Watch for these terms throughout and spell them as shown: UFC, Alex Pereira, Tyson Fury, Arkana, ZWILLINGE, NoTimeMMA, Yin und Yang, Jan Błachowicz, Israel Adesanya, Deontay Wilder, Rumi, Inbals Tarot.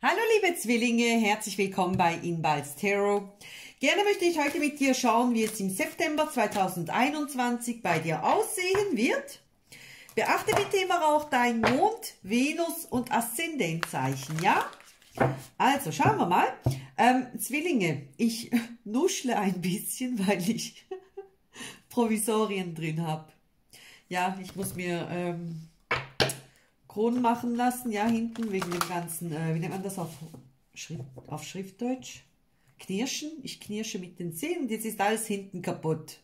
Hallo liebe Zwillinge, herzlich willkommen bei Inbals Tarot. Gerne möchte ich heute mit dir schauen, wie es im September 2021 bei dir aussehen wird. Beachte bitte immer auch dein Mond, Venus und Aszendentzeichen, ja? Also schauen wir mal. Zwillinge, ich nuschle ein bisschen, weil ich Provisorien drin habe. Ja, ich muss mir... Kronen machen lassen, ja, hinten, wegen dem ganzen, wie nennt man das auf Schriftdeutsch? Knirschen, ich knirsche mit den Zähnen und jetzt ist alles hinten kaputt.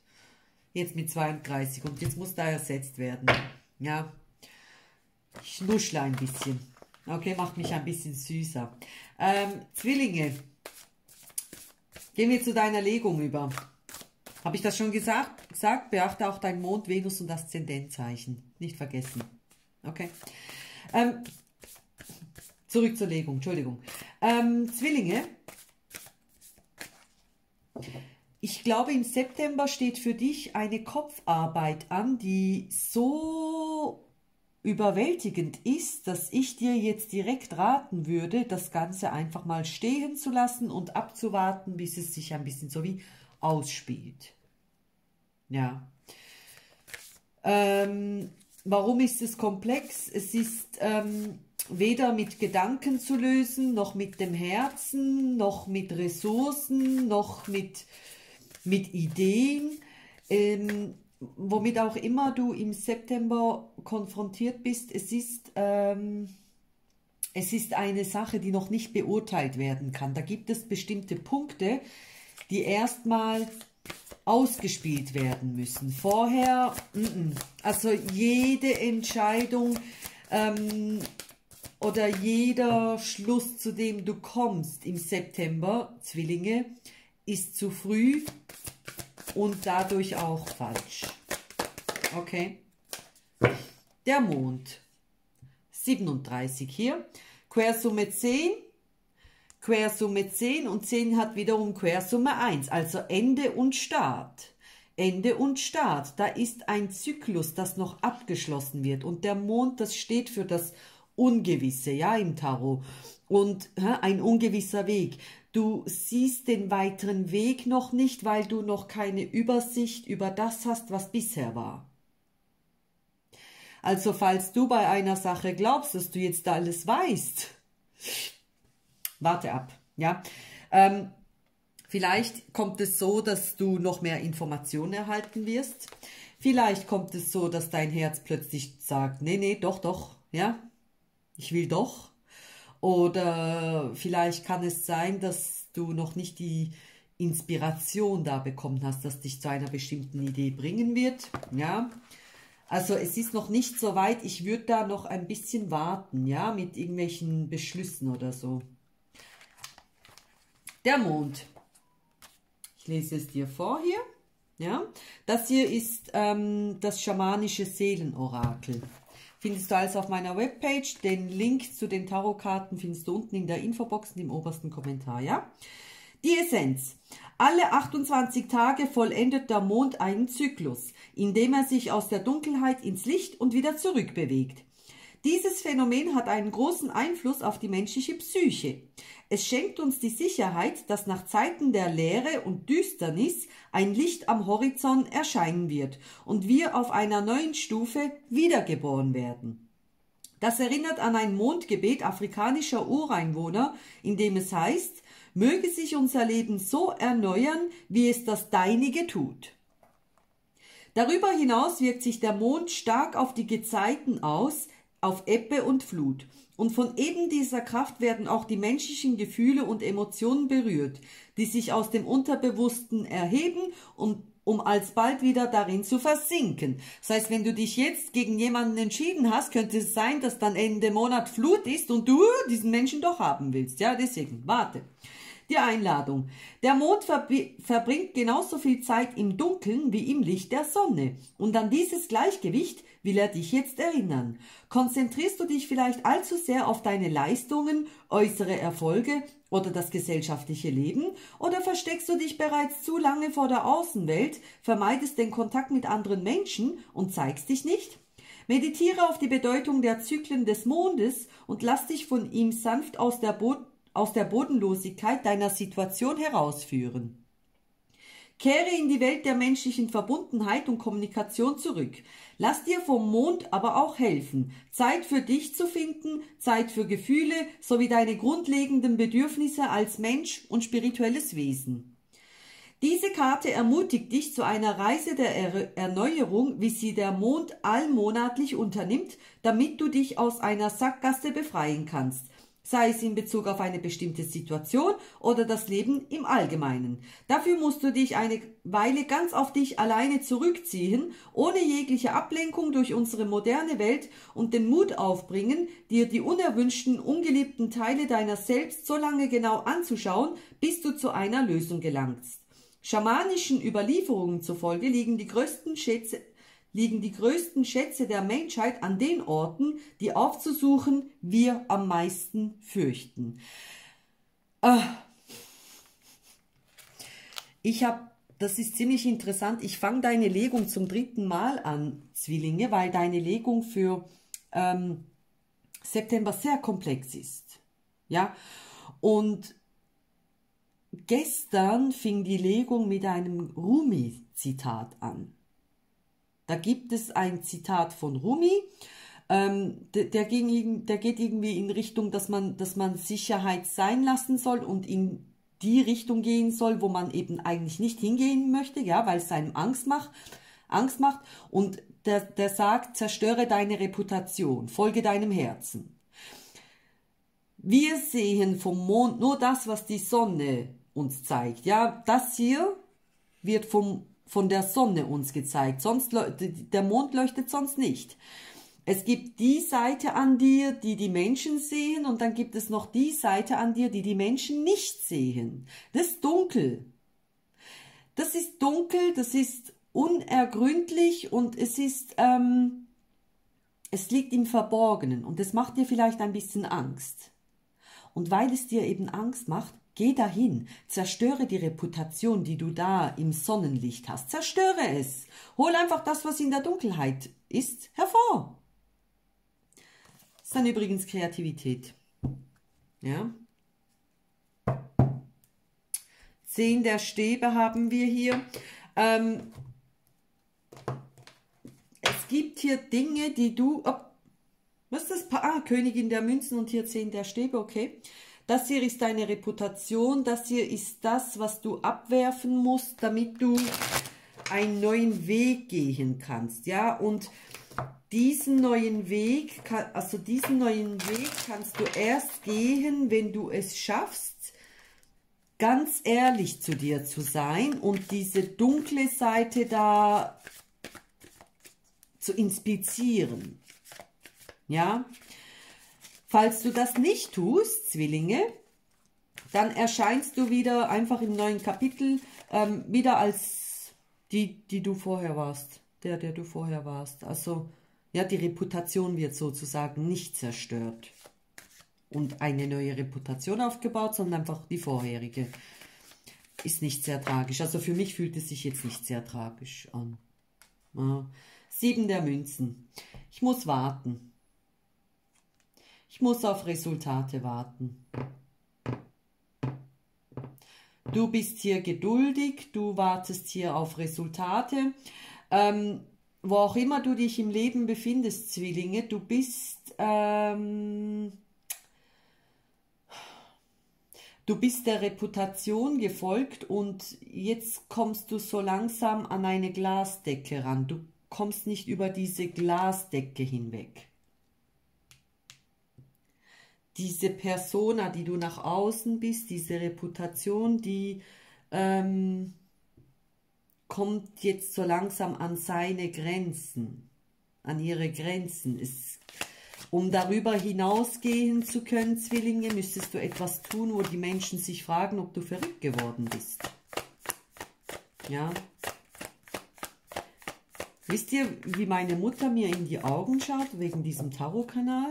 Jetzt mit 32 und jetzt muss da ersetzt werden, ja. Ich nuschle ein bisschen, okay, macht mich ein bisschen süßer. Zwillinge, gehen wir zu deiner Legung über. Habe ich das schon gesagt? Beachte auch dein Mond, Venus und Aszendentzeichen, nicht vergessen. Okay. Zurück zur Legung, Entschuldigung. Zwillinge, ich glaube, im September steht für dich eine Kopfarbeit an, die so überwältigend ist, dass ich dir jetzt direkt raten würde, das Ganze einfach mal stehen zu lassen und abzuwarten, bis es sich ein bisschen so wie ausspielt. Ja. Warum ist es komplex? Es ist weder mit Gedanken zu lösen, noch mit dem Herzen, noch mit Ressourcen, noch mit Ideen. Womit auch immer du im September konfrontiert bist, es ist eine Sache, die noch nicht beurteilt werden kann. Da gibt es bestimmte Punkte, die erstmal ausgespielt werden müssen. Vorher, also jede Entscheidung oder jeder Schluss, zu dem du kommst im September, Zwillinge, ist zu früh und dadurch auch falsch. Okay. Der Mond, 37 hier, Quersumme 10. Quersumme 10 und 10 hat wiederum Quersumme 1, also Ende und Start. Ende und Start, da ist ein Zyklus, das noch abgeschlossen wird und der Mond, das steht für das Ungewisse, ja, im Tarot. Und ein ungewisser Weg. Du siehst den weiteren Weg noch nicht, weil du noch keine Übersicht über das hast, was bisher war. Also falls du bei einer Sache glaubst, dass du jetzt alles weißt... Warte ab, ja. Vielleicht kommt es so, dass du noch mehr Informationen erhalten wirst. Vielleicht kommt es so, dass dein Herz plötzlich sagt, nee, nee, doch, doch, ja, ich will doch. Oder vielleicht kann es sein, dass du noch nicht die Inspiration da bekommen hast, dass dich zu einer bestimmten Idee bringen wird, ja. Also es ist noch nicht so weit, ich würde da noch ein bisschen warten, ja, mit irgendwelchen Beschlüssen oder so. Der Mond, ich lese es dir vor hier, ja, das hier ist das schamanische Seelenorakel. Findest du alles auf meiner Webpage, den Link zu den Tarotkarten findest du unten in der Infobox und im obersten Kommentar, ja. Die Essenz, alle 28 Tage vollendet der Mond einen Zyklus, indem er sich aus der Dunkelheit ins Licht und wieder zurück bewegt. Dieses Phänomen hat einen großen Einfluss auf die menschliche Psyche. Es schenkt uns die Sicherheit, dass nach Zeiten der Leere und Düsternis ein Licht am Horizont erscheinen wird und wir auf einer neuen Stufe wiedergeboren werden. Das erinnert an ein Mondgebet afrikanischer Ureinwohner, in dem es heißt, möge sich unser Leben so erneuern, wie es das Deinige tut. Darüber hinaus wirkt sich der Mond stark auf die Gezeiten aus, auf Ebbe und Flut. Und von eben dieser Kraft werden auch die menschlichen Gefühle und Emotionen berührt, die sich aus dem Unterbewussten erheben, um alsbald wieder darin zu versinken. Das heißt, wenn du dich jetzt gegen jemanden entschieden hast, könnte es sein, dass dann Ende Monat Flut ist und du diesen Menschen doch haben willst. Ja, deswegen, warte. Die Einladung. Der Mond verbringt genauso viel Zeit im Dunkeln wie im Licht der Sonne. Und an dieses Gleichgewicht will er dich jetzt erinnern. Konzentrierst du dich vielleicht allzu sehr auf deine Leistungen, äußere Erfolge oder das gesellschaftliche Leben? Oder versteckst du dich bereits zu lange vor der Außenwelt, vermeidest den Kontakt mit anderen Menschen und zeigst dich nicht? Meditiere auf die Bedeutung der Zyklen des Mondes und lass dich von ihm sanft aus der Bodenlosigkeit deiner Situation herausführen. Kehre in die Welt der menschlichen Verbundenheit und Kommunikation zurück. Lass dir vom Mond aber auch helfen, Zeit für dich zu finden, Zeit für Gefühle sowie deine grundlegenden Bedürfnisse als Mensch und spirituelles Wesen. Diese Karte ermutigt dich zu einer Reise der Erneuerung, wie sie der Mond allmonatlich unternimmt, damit du dich aus einer Sackgasse befreien kannst. Sei es in Bezug auf eine bestimmte Situation oder das Leben im Allgemeinen. Dafür musst du dich eine Weile ganz auf dich alleine zurückziehen, ohne jegliche Ablenkung durch unsere moderne Welt und den Mut aufbringen, dir die unerwünschten, ungeliebten Teile deiner selbst so lange genau anzuschauen, bis du zu einer Lösung gelangst. Schamanischen Überlieferungen zufolge liegen die größten Schätze der Menschheit an den Orten, die aufzusuchen wir am meisten fürchten. Das ist ziemlich interessant, ich fange deine Legung zum 3. Mal an, Zwillinge, weil deine Legung für September sehr komplex ist. Ja? Und gestern fing die Legung mit einem Rumi-Zitat an. Da gibt es ein Zitat von Rumi, der geht irgendwie in Richtung, dass man Sicherheit sein lassen soll und in die Richtung gehen soll, wo man eben eigentlich nicht hingehen möchte, ja, weil es einem Angst macht. Und der sagt, zerstöre deine Reputation, folge deinem Herzen. Wir sehen vom Mond nur das, was die Sonne uns zeigt. Ja, das hier wird von der Sonne uns gezeigt, sonst der Mond leuchtet sonst nicht. Es gibt die Seite an dir, die die Menschen sehen, und dann gibt es noch die Seite an dir, die die Menschen nicht sehen. Das ist dunkel. Das ist dunkel, das ist unergründlich und es ist, es liegt im Verborgenen und es macht dir vielleicht ein bisschen Angst. Und weil es dir eben Angst macht, geh dahin, zerstöre die Reputation, die du da im Sonnenlicht hast. Zerstöre es. Hol einfach das, was in der Dunkelheit ist, hervor. Das ist dann übrigens Kreativität. Ja. 10 der Stäbe haben wir hier. Es gibt hier Dinge, die du... was ist das Paar? Königin der Münzen und hier 10 der Stäbe, okay. Das hier ist deine Reputation, das hier ist das, was du abwerfen musst, damit du einen neuen Weg gehen kannst, ja, und diesen neuen Weg kannst du erst gehen, wenn du es schaffst, ganz ehrlich zu dir zu sein und diese dunkle Seite da zu inspizieren, ja. Falls du das nicht tust, Zwillinge, dann erscheinst du wieder einfach im neuen Kapitel wieder als die du vorher warst, der du vorher warst. Also ja, die Reputation wird sozusagen nicht zerstört und eine neue Reputation aufgebaut, sondern einfach die vorherige. Ist nicht sehr tragisch. Also für mich fühlt es sich jetzt nicht sehr tragisch an. Ja. 7 der Münzen. Ich muss warten. Ich muss auf Resultate warten. Du bist hier geduldig, du wartest hier auf Resultate. Wo auch immer du dich im Leben befindest, Zwillinge, du bist, der Reputation gefolgt und jetzt kommst du so langsam an eine Glasdecke ran. Du kommst nicht über diese Glasdecke hinweg. Diese Persona, die du nach außen bist, diese Reputation, die kommt jetzt so langsam an seine Grenzen, an ihre Grenzen. Um darüber hinausgehen zu können, Zwillinge, müsstest du etwas tun, wo die Menschen sich fragen, ob du verrückt geworden bist. Ja. Wisst ihr, wie meine Mutter mir in die Augen schaut, wegen diesem Tarotkanal?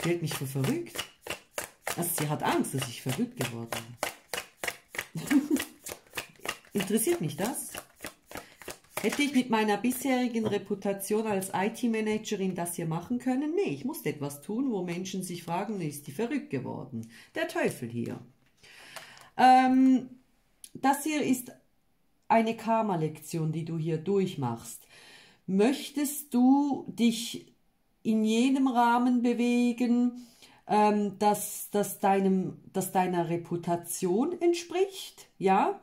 Sie hält mich für verrückt. Also sie hat Angst, dass ich verrückt geworden bin. Interessiert mich das? Hätte ich mit meiner bisherigen Reputation als IT-Managerin das hier machen können? Nee, ich musste etwas tun, wo Menschen sich fragen, ist die verrückt geworden? Der Teufel hier. Das hier ist eine Karma-Lektion, die du hier durchmachst. Möchtest du dich in jenem Rahmen bewegen, das deiner Reputation entspricht? Ja?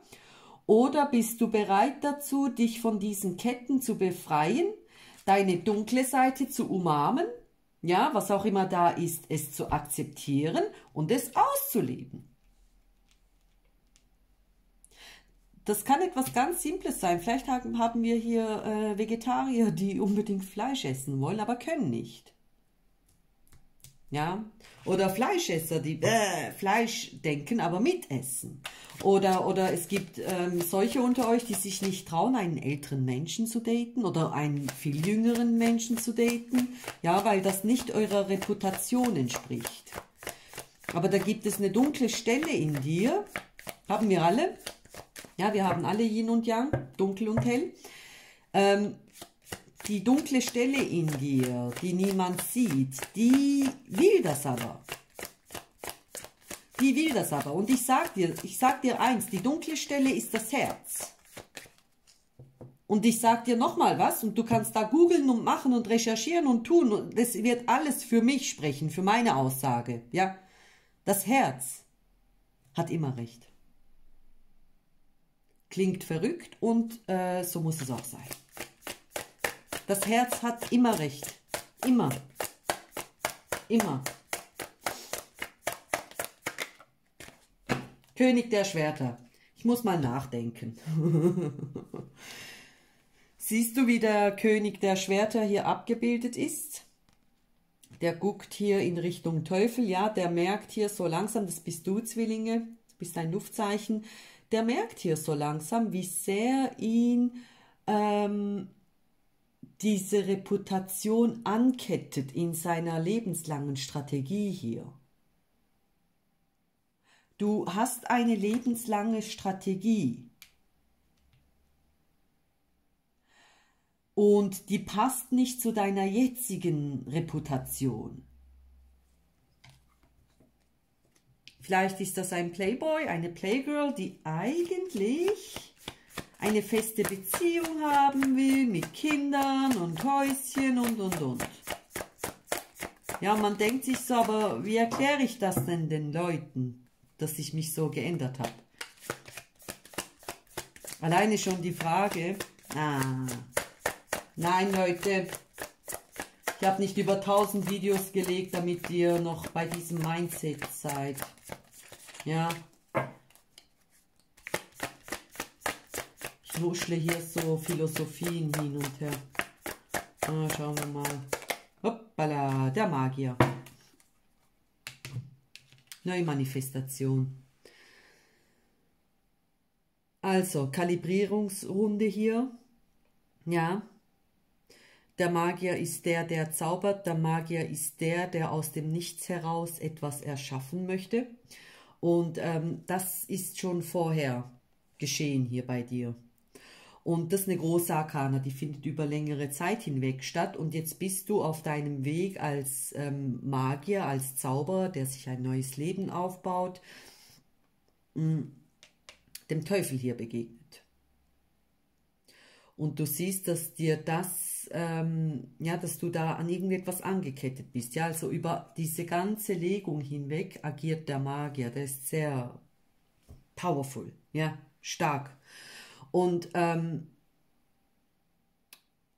Oder bist du bereit dazu, dich von diesen Ketten zu befreien, deine dunkle Seite zu umarmen, ja, was auch immer da ist, es zu akzeptieren und es auszuleben? Das kann etwas ganz Simples sein. Vielleicht haben wir hier Vegetarier, die unbedingt Fleisch essen wollen, aber können nicht. Ja? Oder Fleischesser, die Fleisch denken, aber mitessen. Oder es gibt solche unter euch, die sich nicht trauen, einen älteren Menschen zu daten oder einen viel jüngeren Menschen zu daten, ja, weil das nicht eurer Reputation entspricht. Aber da gibt es eine dunkle Stelle in dir, haben wir alle. Ja, wir haben alle Yin und Yang, dunkel und hell. Die dunkle Stelle in dir, die niemand sieht, die will das aber. Die will das aber. Und ich sag dir eins, die dunkle Stelle ist das Herz. Und ich sag dir nochmal was, und du kannst da googeln und machen und recherchieren und tun. Und das wird alles für mich sprechen, für meine Aussage. Ja? Das Herz hat immer recht. Klingt verrückt und so muss es auch sein. Das Herz hat immer recht. Immer. Immer. König der Schwerter. Ich muss mal nachdenken. Siehst du, wie der König der Schwerter hier abgebildet ist? Der guckt hier in Richtung Teufel. Ja, der merkt hier so langsam, das bist du, Zwillinge, du bist ein Luftzeichen. Der merkt hier so langsam, wie sehr ihn diese Reputation ankettet in seiner lebenslangen Strategie hier. Du hast eine lebenslange Strategie. Und die passt nicht zu deiner jetzigen Reputation. Vielleicht ist das ein Playboy, eine Playgirl, die eigentlich eine feste Beziehung haben will mit Kindern und Häuschen und. Ja, man denkt sich so, aber wie erkläre ich das denn den Leuten, dass ich mich so geändert habe? Alleine schon die Frage, nein Leute, ich habe nicht über 1000 Videos gelegt, damit ihr noch bei diesem Mindset seid. Ja. Ich wuschle hier so Philosophien hin und her. Ah, schauen wir mal. Hoppala, der Magier. Neue Manifestation. Also, Kalibrierungsrunde hier. Ja. Der Magier ist der, der zaubert. Der Magier ist der, der aus dem Nichts heraus etwas erschaffen möchte. Und das ist schon vorher geschehen hier bei dir. Und das ist eine große Arkana, die findet über längere Zeit hinweg statt. Und jetzt bist du auf deinem Weg als Magier, als Zauberer, der sich ein neues Leben aufbaut, dem Teufel hier begegnet. Und du siehst, dass dir das dass du da an irgendetwas angekettet bist. Ja, also über diese ganze Legung hinweg agiert der Magier. Der ist sehr powerful, ja, stark. Und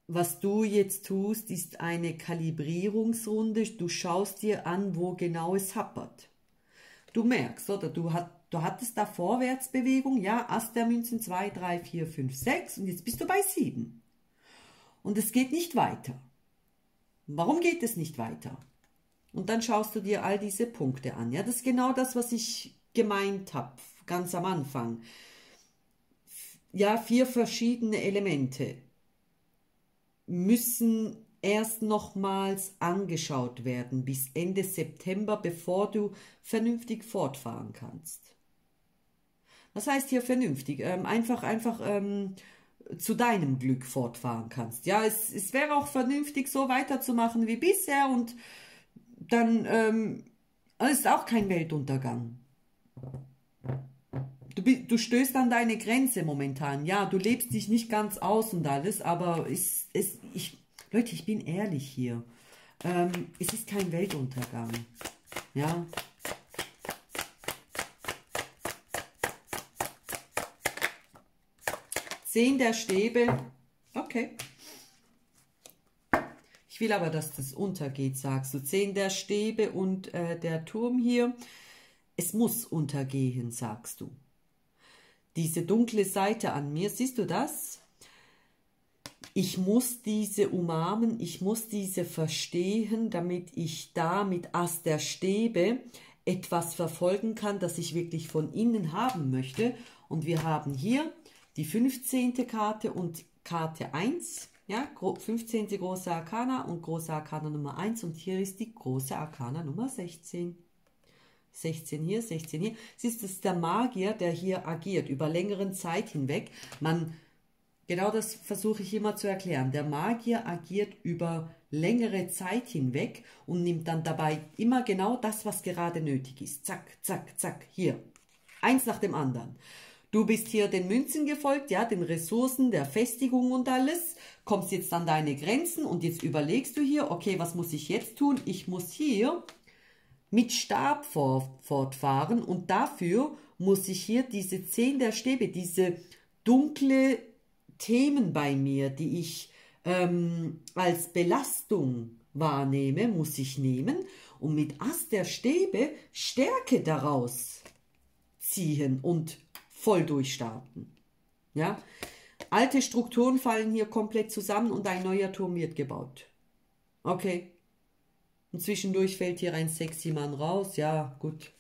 was du jetzt tust, ist eine Kalibrierungsrunde. Du schaust dir an, wo genau es happert. Du merkst, oder? Du hattest da Vorwärtsbewegung, ja, Ast der Münzen 2, 3, 4, 5, 6 und jetzt bist du bei 7. Und es geht nicht weiter. Warum geht es nicht weiter? Und dann schaust du dir all diese Punkte an. Ja, das ist genau das, was ich gemeint habe, ganz am Anfang. Ja, 4 verschiedene Elemente müssen erst nochmals angeschaut werden bis Ende September, bevor du vernünftig fortfahren kannst. Was heißt hier vernünftig? Einfach zu deinem Glück fortfahren kannst. Ja, es wäre auch vernünftig, so weiterzumachen wie bisher, und dann ist auch kein Weltuntergang. Du stößt an deine Grenze momentan. Ja, du lebst dich nicht ganz aus und alles, aber Leute, ich bin ehrlich hier. Es ist kein Weltuntergang. Ja. Zehn der Stäbe. Okay. Ich will aber, dass das untergeht, sagst du. 10 der Stäbe und der Turm hier. Es muss untergehen, sagst du. Diese dunkle Seite an mir, siehst du das? Ich muss diese umarmen, ich muss diese verstehen, damit ich da mit Ass der Stäbe etwas verfolgen kann, das ich wirklich von innen haben möchte. Und wir haben hier die 15. Karte und Karte 1, ja, 15. Große Arkana und Große Arkana Nummer 1. Und hier ist die Große Arkana Nummer 16. 16 hier, 16 hier. Siehst du, das ist der Magier, der hier agiert, über längeren Zeit hinweg. Genau das versuche ich immer zu erklären. Der Magier agiert über längere Zeit hinweg und nimmt dann dabei immer genau das, was gerade nötig ist. Zack, zack, zack, hier. Eins nach dem anderen. Du bist hier den Münzen gefolgt, ja, den Ressourcen, der Festigung und alles. Kommst jetzt an deine Grenzen und jetzt überlegst du hier, okay, was muss ich jetzt tun? Ich muss hier mit Stab fortfahren, und dafür muss ich hier diese 10 der Stäbe, diese dunkle Themen bei mir, die ich als Belastung wahrnehme, muss ich nehmen und mit Ass der Stäbe Stärke daraus ziehen und voll durchstarten. Ja? Alte Strukturen fallen hier komplett zusammen und ein neuer Turm wird gebaut. Okay. Und zwischendurch fällt hier ein sexy Mann raus. Ja, gut.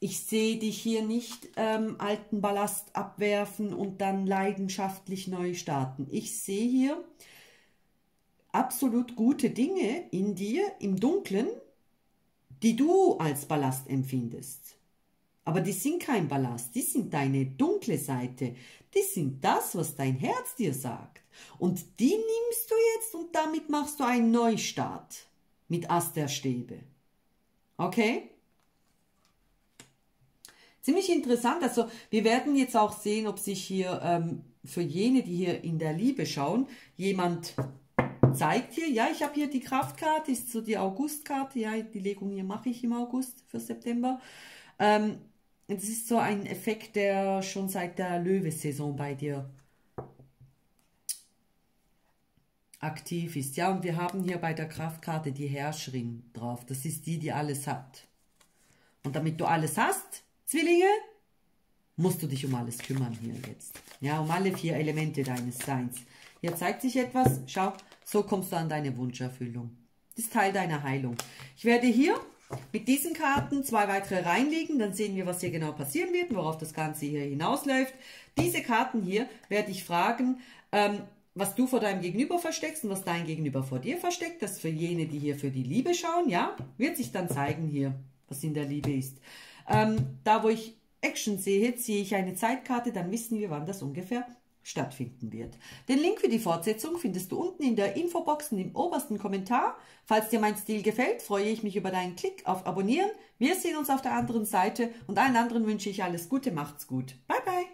Ich sehe dich hier nicht alten Ballast abwerfen und dann leidenschaftlich neu starten. Ich sehe hier absolut gute Dinge in dir, im Dunklen, die du als Ballast empfindest. Aber die sind kein Ballast, die sind deine dunkle Seite, die sind das, was dein Herz dir sagt. Und die nimmst du jetzt und damit machst du einen Neustart mit Ass der Stäbe. Okay? Ziemlich interessant, also wir werden jetzt auch sehen, ob sich hier für jene, die hier in der Liebe schauen, jemand zeigt hier. Ja, ich habe hier die Kraftkarte, ist so die Augustkarte, ja, die Legung hier mache ich im August für September. Es ist so ein Effekt, der schon seit der Löwe-Saison bei dir aktiv ist. Ja, und wir haben hier bei der Kraftkarte die Herrscherin drauf. Das ist die, die alles hat. Und damit du alles hast, Zwillinge, musst du dich um alles kümmern hier jetzt. Ja, um alle 4 Elemente deines Seins. Hier zeigt sich etwas. Schau, so kommst du an deine Wunscherfüllung. Das ist Teil deiner Heilung. Ich werde hier mit diesen Karten 2 weitere reinlegen, dann sehen wir, was hier genau passieren wird, worauf das Ganze hier hinausläuft. Diese Karten hier werde ich fragen, was du vor deinem Gegenüber versteckst und was dein Gegenüber vor dir versteckt. Das für jene, die hier für die Liebe schauen, ja, wird sich dann zeigen hier, was in der Liebe ist. Da, wo ich Action sehe, ziehe ich eine Zeitkarte, dann wissen wir, wann das ungefähr stattfinden wird. Den Link für die Fortsetzung findest du unten in der Infobox und im obersten Kommentar. Falls dir mein Stil gefällt, freue ich mich über deinen Klick auf Abonnieren. Wir sehen uns auf der anderen Seite und allen anderen wünsche ich alles Gute, macht's gut. Bye, bye.